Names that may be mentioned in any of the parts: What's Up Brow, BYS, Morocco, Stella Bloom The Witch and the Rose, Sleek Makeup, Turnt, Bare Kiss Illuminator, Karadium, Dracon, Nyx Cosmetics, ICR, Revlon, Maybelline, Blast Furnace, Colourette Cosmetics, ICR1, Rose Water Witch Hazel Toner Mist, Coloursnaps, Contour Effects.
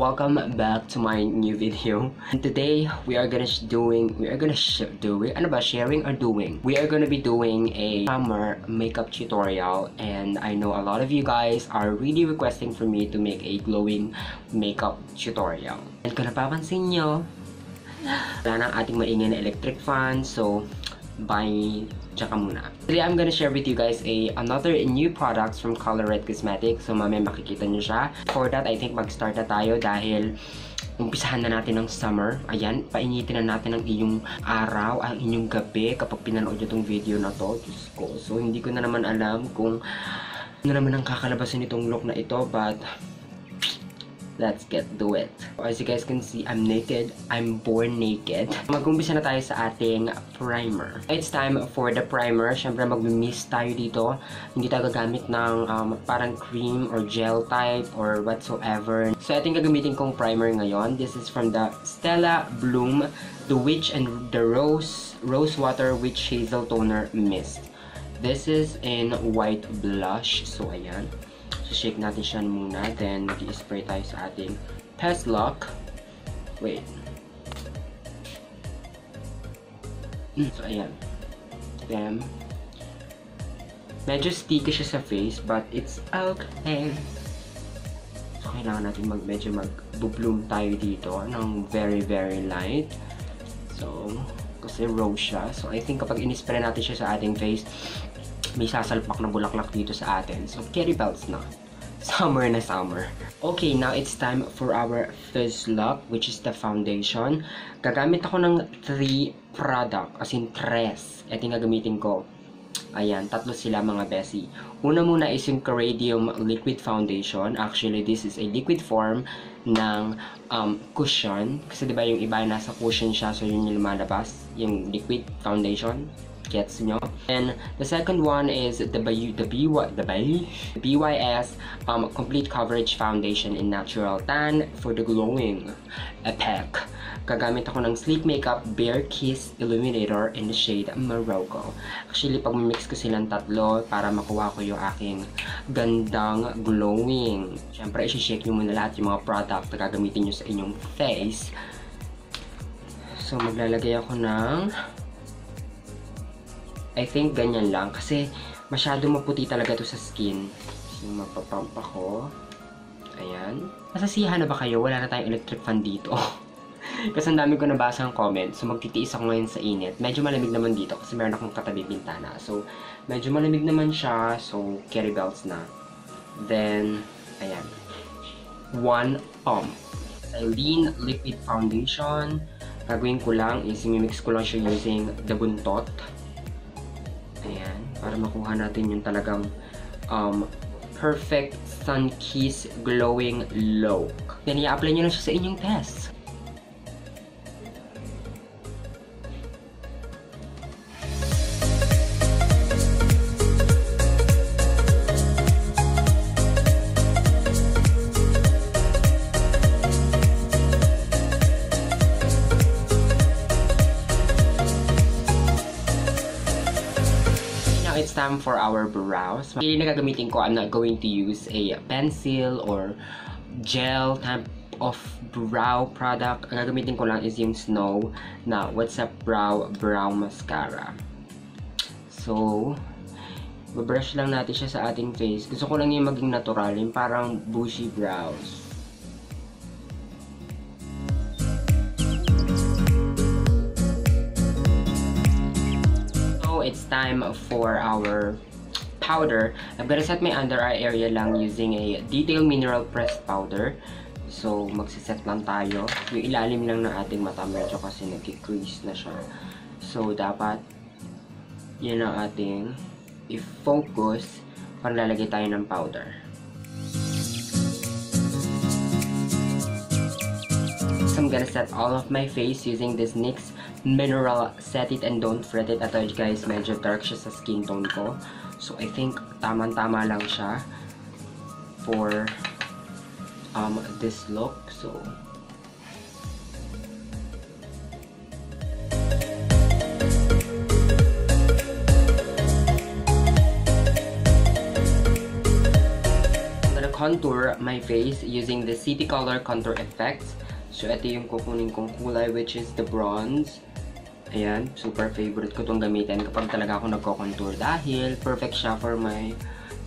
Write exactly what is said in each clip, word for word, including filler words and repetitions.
welcome back to my new video. And today we are gonna sh doing we are gonna sh doing ano ba sharing or doing we are gonna be doing a summer makeup tutorial, and I know a lot of you guys are really requesting for me to make a glowing makeup tutorial. And kung napapansin nyo, wala nang ating maingay na electric fan, so bye. Today I'm gonna share with you guys a another new products from Colourette Cosmetics. So mamaya makikita nyo siya. For that, I think mag-start na tayo dahil umpisahan na natin ng summer. Ayan, painitin na natin ang inyong araw, ang inyong gabi kapag pinanood nyo tong video na to. Diyos ko. So hindi ko na naman alam kung ano naman ang kakalabasin itong look na ito, but let's get to it. As you guys can see, I'm naked. I'm born naked. Mag-umpisa na tayo sa ating primer. It's time for the primer. Siyempre, mag-mist tayo dito. Hindi tayo gagamit ng um, parang cream or gel type or whatsoever. So, ito yung gagamitin kong primer ngayon. This is from the Stella Bloom The Witch and the Rose Rose Water Witch Hazel Toner Mist. This is in white blush. So, ayan. Shake natin siya muna, then mag-i-spray tayo sa ating paslock. Wait. So, ayan. Then, medyo sticky siya sa face, but it's okay. So, kailangan natin mag medyo mag-bloom tayo dito ng very, very light. So, kasi rose siya. So, I think kapag in-spray natin siya sa ating face, may sasalpak na bulaklak dito sa atin. So, carry belts na. Summer na summer. Okay, now it's time for our first look, which is the foundation. Gagamit ako ng three product, as in tres. Ito yung gagamitin ko. Ayan, tatlo sila mga besi. Una muna is yung Karadium Liquid Foundation. Actually, this is a liquid form ng um, cushion. Kasi diba yung iba nasa cushion siya, so yun yung lumalabas, yung liquid foundation. Gets nyo. And the second one is the B Y S um, Complete Coverage Foundation in Natural Tan for the glowing effect. Gagamit ako ng Sleek Makeup Bare Kiss Illuminator in the shade Morocco. Actually, pag mix ko silang tatlo para makuha ko yung aking gandang glowing. Siyempre, isi-shake nyo muna lahat yung mga product na gagamitin nyo sa inyong face. So, maglalagay ako ng I think ganyan lang kasi masyado maputi talaga to sa skin. So, magpapump ako. Ayan. Nasasiyahan na ba kayo? Wala na tayong electric fan dito. Kasi ang dami ko nabasa ang comment. So, magtitiis ako ngayon sa init. Medyo malamig naman dito kasi meron akong katabi bintana. So, medyo malamig naman siya. So, carry belts na. Then, ayan. One pump. Lean Liquid Foundation. Gagawin ko lang is mimix ko lang siya using the buntot. Ayan, para makuha natin yung talagang um, perfect sun-kiss glowing look. Then, i-apply nyo lang siya sa inyong test. It's time for our brows. Pili na gagamitin ko, I'm not going to use a pencil or gel type of brow product. Ang gagamitin ko lang is yung snow na What's Up Brow Brow Mascara. So, babrush lang natin siya sa ating face. Gusto ko lang yung maging natural, yung parang bushy brows. It's time for our powder. I'm gonna set my under eye area lang using a detailed mineral pressed powder. So, magsiset lang tayo. Yung ilalim lang ng ating mata, medyo kasi nag-crease na siya. So, dapat yun ang ating i-focus pag lalagay tayo ng powder. So, I'm gonna set all of my face using this N Y X Mineral Set It and Don't Fret It. At all guys, medyo dark siya sa skin tone ko. So, I think tamang-tama lang siya for um, this look. So, I'm gonna contour my face using the City Color Contour Effects. So, ito yung kukunin kong kulay, which is the bronze. Ayan, super favorite ko itong gamitin kapag talaga ako nagko-contour dahil perfect siya for my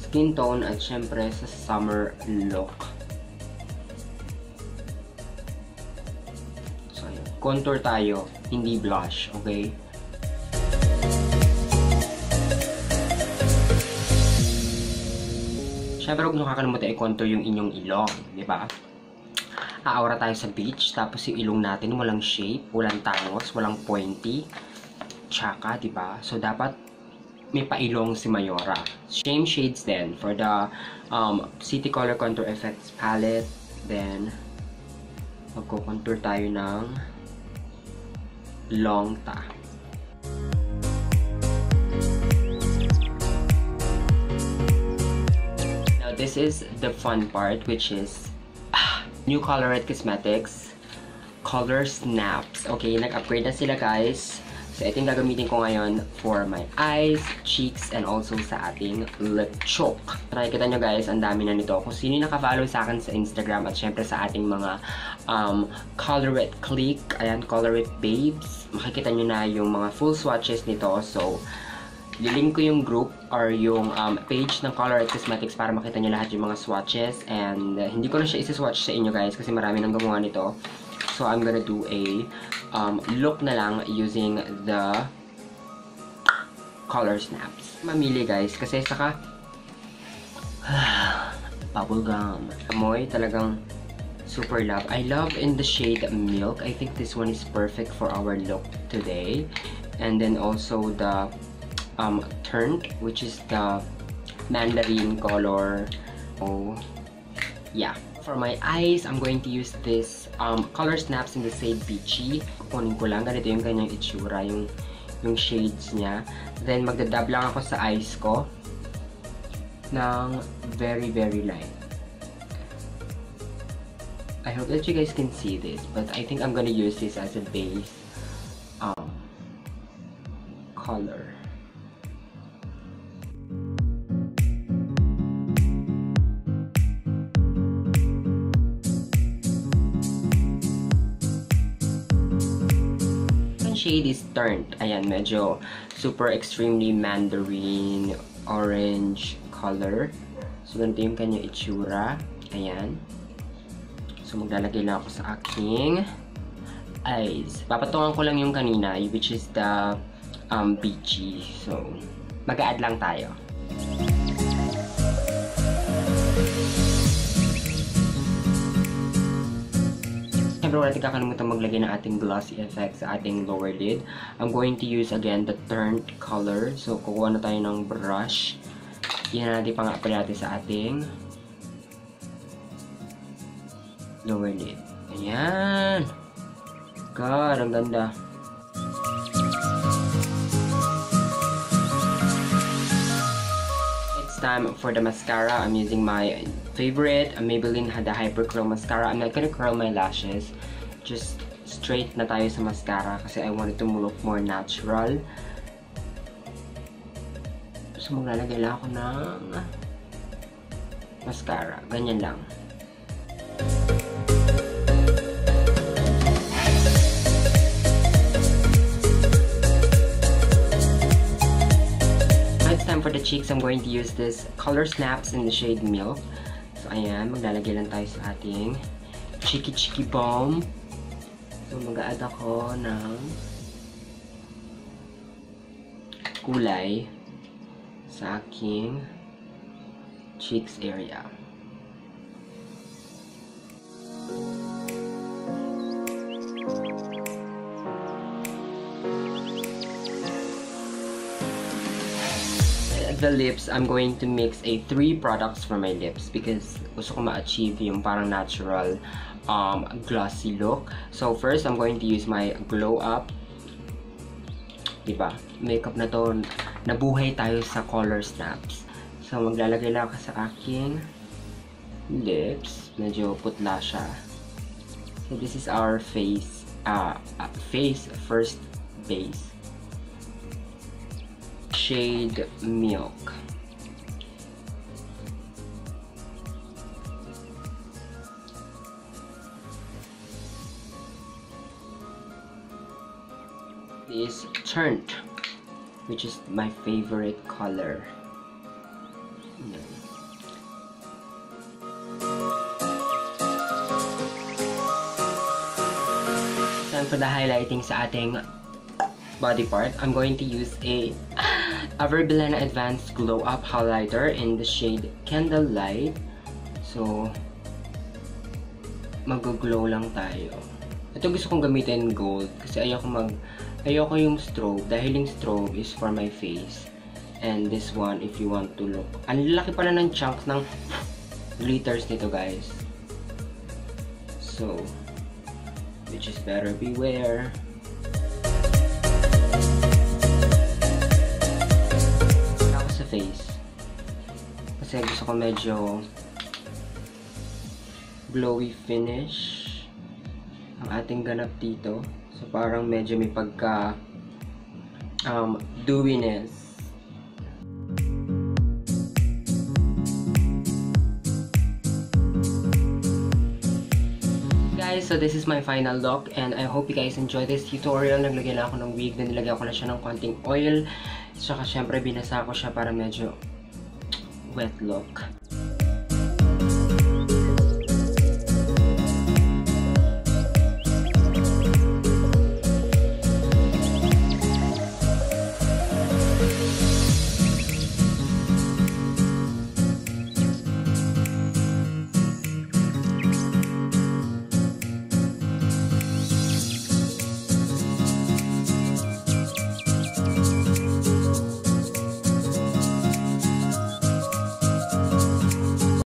skin tone at syempre sa summer look. So, ayan. Contour tayo, hindi blush, okay? Syempre, huwag nyo kakalimutan i-contour yung inyong ilong, di ba? Aura tayo sa beach, tapos yung ilong natin walang shape, walang tangos, walang pointy, tsaka, diba? So, dapat may pailong si Mayora. Same shades then for the um, City Color Contour Effects palette. Then, magko-contour tayo ng long ta. Now, this is the fun part, which is new Colourette Cosmetics Coloursnaps. Okay, nag-upgrade na sila, guys. So, ito yung gagamitin ko ngayon for my eyes, cheeks, and also sa ating lip choke. Nakikita nyo, guys, ang dami na nito. Kung sino yung nakafollow sa akin sa Instagram at syempre sa ating mga um, Colourette clique, ayan, Colourette babes, makikita nyo na yung mga full swatches nito. So, lilink ko yung group or yung um, page ng Colourette Cosmetics para makita nyo lahat yung mga swatches. And uh, hindi ko na siya isi-swatch sa inyo, guys, kasi marami nang gumawa nito. So, I'm gonna do a um, look na lang using the Coloursnaps. Mamili, guys, kasi saka bubblegum. Amoy talagang super love. I love in the shade Milk. I think this one is perfect for our look today. And then also the Um, turned, which is the mandarin color. Oh, yeah. For my eyes, I'm going to use this um, Coloursnaps in the shade Peachy. Kukunin ko lang, ganito yung kanyang itsura, yung, yung shades niya. Then, magdadab lang ako sa eyes ko ng very, very light. I hope that you guys can see this, but I think I'm gonna use this as a base um, color. Shade is turned. Ayan, medyo super extremely mandarin orange color. So, ganito yung kanyang itsura. Ayan. So, maglalagay lang ako sa aking eyes. Papatungan ko lang yung kanina, which is the um, peachy. So, mag-a-add lang tayo. Wala natin kakalimutan maglagay ng ating glossy effects sa ating lower lid. I'm going to use again the turned color. So, kukuha na tayo ng brush. Yan natin pang apply natin sa ating lower lid. Ayan! God, ang ganda! It's time for the mascara. I'm using my favorite, Maybelline had the Hyper Curl Mascara. I'm not gonna curl my lashes. Just straight na tayo sa mascara kasi I wanted to look more natural. So, maglalagay lang ako ng mascara. Ganyan lang. Now it's time for the cheeks. I'm going to use this Coloursnaps in the shade Milk. So, ayan, maglalagay lang tayo sa ating Cheeky Cheeky Balm. So, mag-a-add ako ng kulay sa aking cheeks area. The lips, I'm going to mix a three products for my lips because gusto ko ma-achieve yung parang natural um, glossy look. So first, I'm going to use my Glow Up. Diba? Makeup na to, nabuhay tayo sa Coloursnaps. So maglalagay lang ako sa aking lips. Medyo putla siya. So this is our face, uh, face first base. Shade Milk. is Turnt, which is my favorite color. Yeah. Time for the highlighting sa ating body part. I'm going to use a Revlon Advance Glow Out Highlighter in the shade Candle Light. So, mag-glow lang tayo. Ito gusto kong gamitin gold kasi ayoko mag ayoko yung strobe dahil yung strobe is for my face. And this one, if you want to look, ang laki pala ng chunks ng glitters nito, guys. So, which is better beware. Tapos sa face. Kasi gusto ko medyo glowy finish ang ating ganap dito. So, parang medyo may pagka um, dewiness. So this is my final look and I hope you guys enjoy this tutorial. Naglagay na ako ng wig, then nilagay ko na siya ng konting oil. Saka syempre binasa ko siya para medyo wet look.